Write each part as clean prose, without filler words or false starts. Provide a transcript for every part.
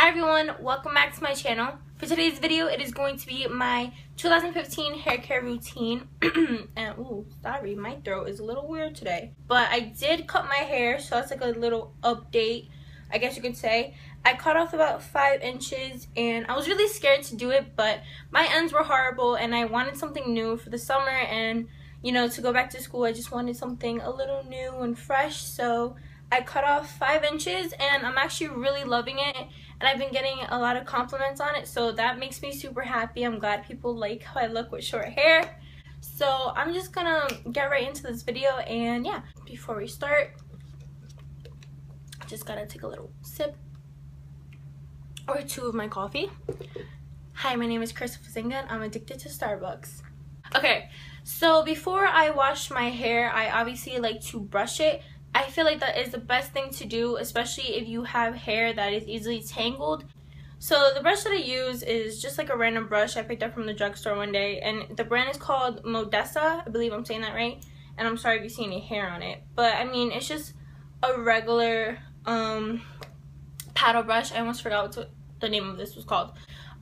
Hi everyone, welcome back to my channel. For today's video, it is going to be my 2015 hair care routine. And ooh, sorry, my throat is a little weird today. But I did cut my hair, so it's like a little update, I guess you could say. I cut off about 5 inches and I was really scared to do it, but my ends were horrible and I wanted something new for the summer and, you know, to go back to school. I just wanted something a little new and fresh, so I cut off 5 inches and I'm actually really loving it, and I've been getting a lot of compliments on it, so that makes me super happy. I'm glad people like how I look with short hair. So I'm just gonna get right into this video, and yeah, before we start, just gotta take a little sip or two of my coffee. Hi, my name is Crystal Fazzinga and I'm addicted to Starbucks. Okay, so before I wash my hair, I obviously like to brush it. I feel like that is the best thing to do, especially if you have hair that is easily tangled. So the brush that I use is just like a random brush I picked up from the drugstore one day, and the brand is called Modesa, I believe I'm saying that right, and I'm sorry if you see any hair on it, but I mean, it's just a regular paddle brush. I almost forgot what the name of this was called.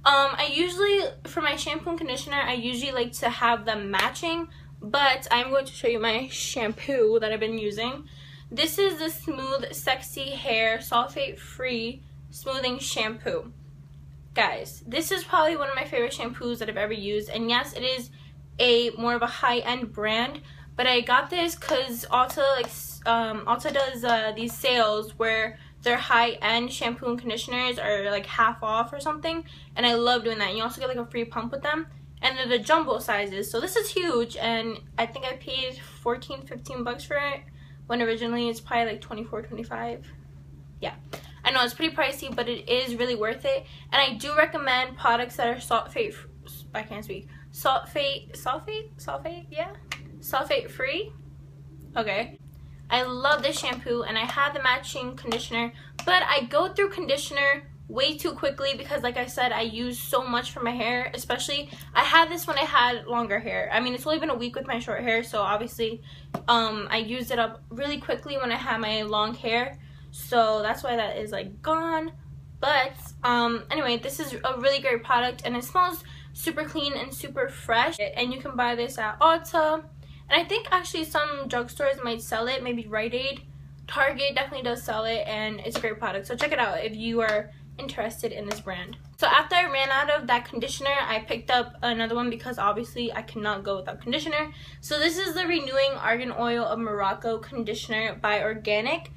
I usually, for my shampoo and conditioner, I usually like to have them matching, but I'm going to show you my shampoo that I've been using. This is the Smooth Sexy Hair Sulfate Free Smoothing Shampoo. Guys, this is probably one of my favorite shampoos that I've ever used. And yes, it is a more of a high-end brand, but I got this because Ulta does these sales where their high-end shampoo and conditioners are like half off or something, and I love doing that. And you also get like a free pump with them, and they're the jumbo sizes. So this is huge, and I think I paid $14-15 for it, when originally it's probably like $24-25. Yeah, I know it's pretty pricey, but it is really worth it. And I do recommend products that are sulfate free. Okay, I love this shampoo, and I had the matching conditioner, but I go through conditioner way too quickly because, like I said, I use so much for my hair. Especially, I had this when I had longer hair. I mean, it's only been a week with my short hair, so obviously I used it up really quickly when I had my long hair, so that's why that is like gone. But anyway, this is a really great product, and it smells super clean and super fresh, and you can buy this at Ulta, and I think actually some drugstores might sell it, maybe Rite Aid. Target definitely does sell it, and it's a great product, so check it out if you are interested in this brand. So after I ran out of that conditioner, I picked up another one because obviously I cannot go without conditioner. So this is the Renewing Argan Oil of Morocco conditioner by Organic.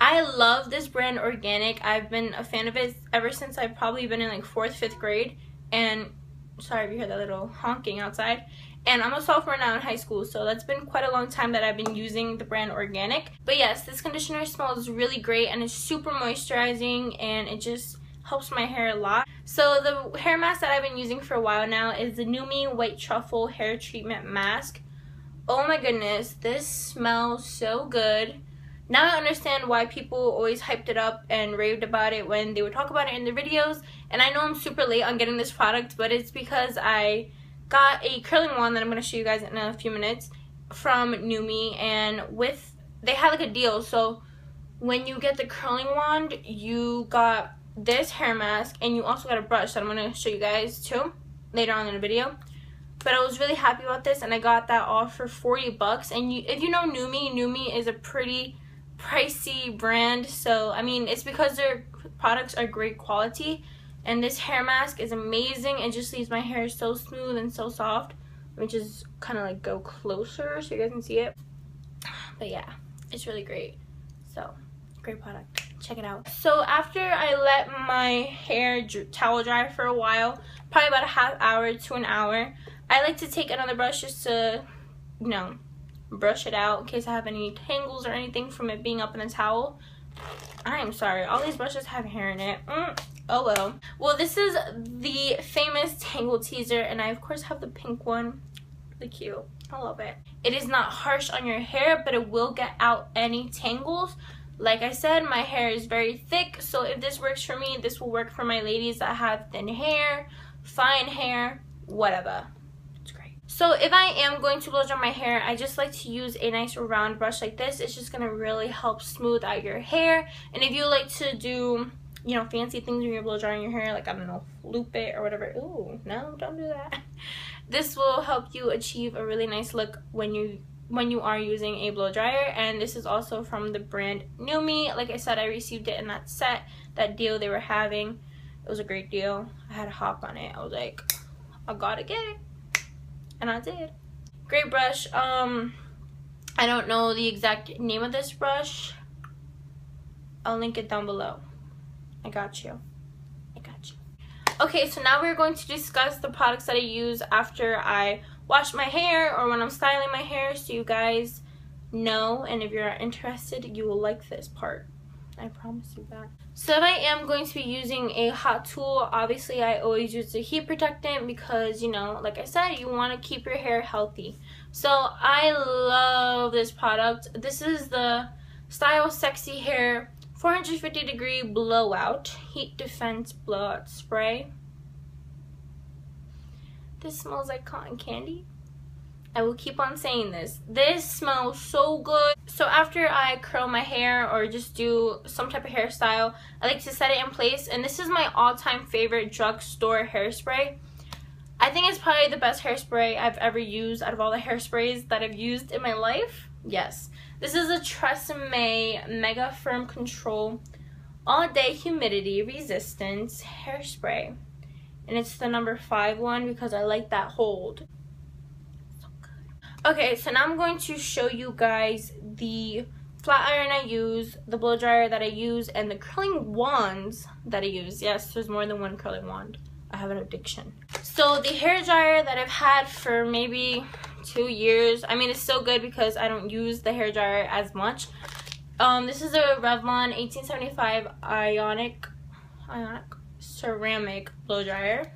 I love this brand Organic. I've been a fan of it ever since I've probably been in like 4th, 5th grade, and sorry if you heard that little honking outside. And I'm a sophomore now in high school, so that's been quite a long time that I've been using the brand Organic. But yes, this conditioner smells really great, and it's super moisturizing, and it just helps my hair a lot. So the hair mask that I've been using for a while now is the NuMe White Truffle Hair Treatment Mask. Oh my goodness, this smells so good. Now I understand why people always hyped it up and raved about it when they would talk about it in their videos. And I know I'm super late on getting this product, but it's because I got a curling wand that I'm going to show you guys in a few minutes from NuMe, and with they had like a deal, so when you get the curling wand, you got this hair mask, and you also got a brush that I'm going to show you guys too later on in the video. But I was really happy about this, and I got that all for $40. And if you know NuMe, NuMe is a pretty pricey brand, so I mean, it's because their products are great quality. And this hair mask is amazing. It just leaves my hair so smooth and so soft. Let me just kind of like go closer so you guys can see it. But yeah, it's really great. So, great product. Check it out. So after I let my hair towel dry for a while, probably about a half hour to an hour, I like to take another brush just to, you know, brush it out in case I have any tangles or anything from it being up in the towel. I am sorry, all these brushes have hair in it. Oh well. Well, this is the famous Tangle Teezer, and I of course have the pink one. Really cute. I love it. It is not harsh on your hair, but it will get out any tangles. Like I said, my hair is very thick, so if this works for me, this will work for my ladies that have thin hair, fine hair, whatever. It's great. So if I am going to blow dry my hair, I just like to use a nice round brush like this. It's just going to really help smooth out your hair. And if you like to do you know, fancy things when you're blow drying your hair, like, I don't know, loop it or whatever. Ooh, no, don't do that. This will help you achieve a really nice look when you are using a blow dryer. And this is also from the brand NuMe. Like I said, I received it in that set, that deal they were having. It was a great deal. I had a hop on it. I was like, I gotta get it, and I did. Great brush. I don't know the exact name of this brush. I'll link it down below. I got you. I got you. Okay, so now we're going to discuss the products that I use after I wash my hair or when I'm styling my hair, so you guys know, and if you're interested, you will like this part. I promise you that. So if I am going to be using a hot tool, obviously I always use a heat protectant because, you know, like I said, you want to keep your hair healthy. So I love this product. This is the Style Sexy Hair 450 degree blowout heat defense blowout spray. This smells like cotton candy. I will keep on saying this. This smells so good. So after I curl my hair or just do some type of hairstyle, I like to set it in place. And this is my all-time favorite drugstore hairspray. I think it's probably the best hairspray I've ever used out of all the hairsprays that I've used in my life. Yes. This is a Tresemme Mega Firm Control All Day Humidity Resistance Hairspray. And it's the number 5 one because I like that hold. Okay, so now I'm going to show you guys the flat iron I use, the blow dryer that I use, and the curling wands that I use. Yes, there's more than one curling wand. I have an addiction. So the hair dryer that I've had for maybe 2 years, I mean, it's still good because I don't use the hair dryer as much. This is a Revlon 1875 ionic ceramic blow dryer.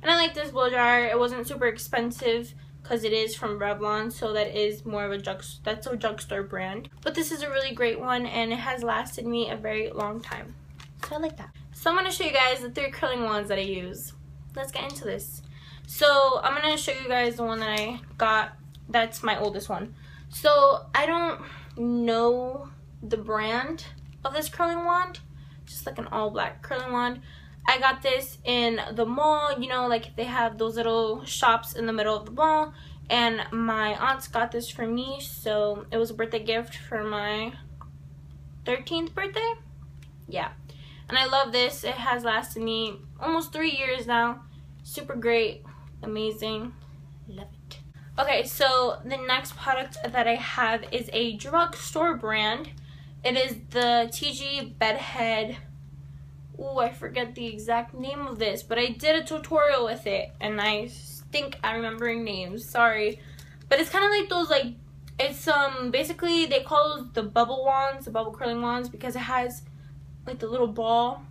And I like this blow dryer. It wasn't super expensive, because it is from Revlon, so that is more of a drugstore brand. But this is a really great one, and it has lasted me a very long time, so I like that. So I'm going to show you guys the 3 curling wands that I use. Let's get into this. So I'm going to show you guys the one that I got. That's my oldest one. So I don't know the brand of this curling wand, just like an all black curling wand. I got this in the mall, you know, like they have those little shops in the middle of the mall, and my aunt's got this for me, so it was a birthday gift for my 13th birthday. Yeah, and I love this. It has lasted me almost 3 years now. Super great, amazing, love it. Okay, so the next product that I have is a drugstore brand. It is the TG Bedhead. Ooh, I forget the exact name of this, but I did a tutorial with it, and I stink at remembering names. Sorry. But it's kind of like those, like, it's, basically, they call it the bubble wands, the bubble curling wands, because it has, like, the little ball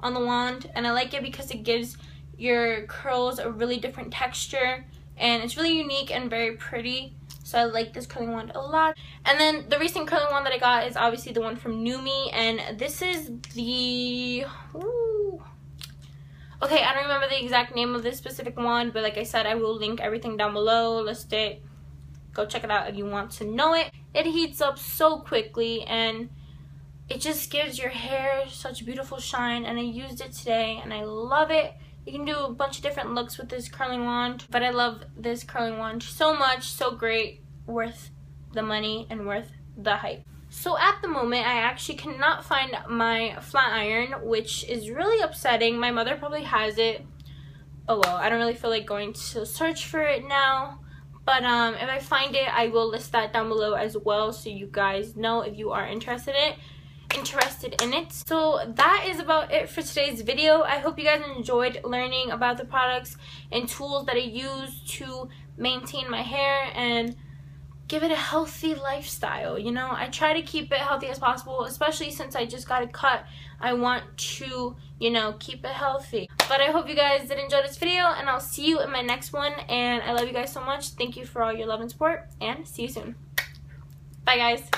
on the wand, and I like it because it gives your curls a really different texture, and it's really unique and very pretty, so I like this curling wand a lot. And then the recent curling wand that I got is obviously the one from NuMe, and this is the, ooh. Okay, I don't remember the exact name of this specific wand, but like I said, I will link everything down below, list it, go check it out if you want to know it. It heats up so quickly, and it just gives your hair such beautiful shine, and I used it today, and I love it. You can do a bunch of different looks with this curling wand, but I love this curling wand so much, so great, worth the money and worth the hype. So at the moment, I actually cannot find my flat iron, which is really upsetting. My mother probably has it. Oh well, I don't really feel like going to search for it now, but if I find it, I will list that down below as well, so you guys know if you are interested in it. So that is about it for today's video. I hope you guys enjoyed learning about the products and tools that I use to maintain my hair and give it a healthy lifestyle. You know, I try to keep it healthy as possible, especially since I just got a cut. I want to, you know, keep it healthy. But I hope you guys did enjoy this video, and I'll see you in my next one. And I love you guys so much. Thank you for all your love and support, and see you soon. Bye guys.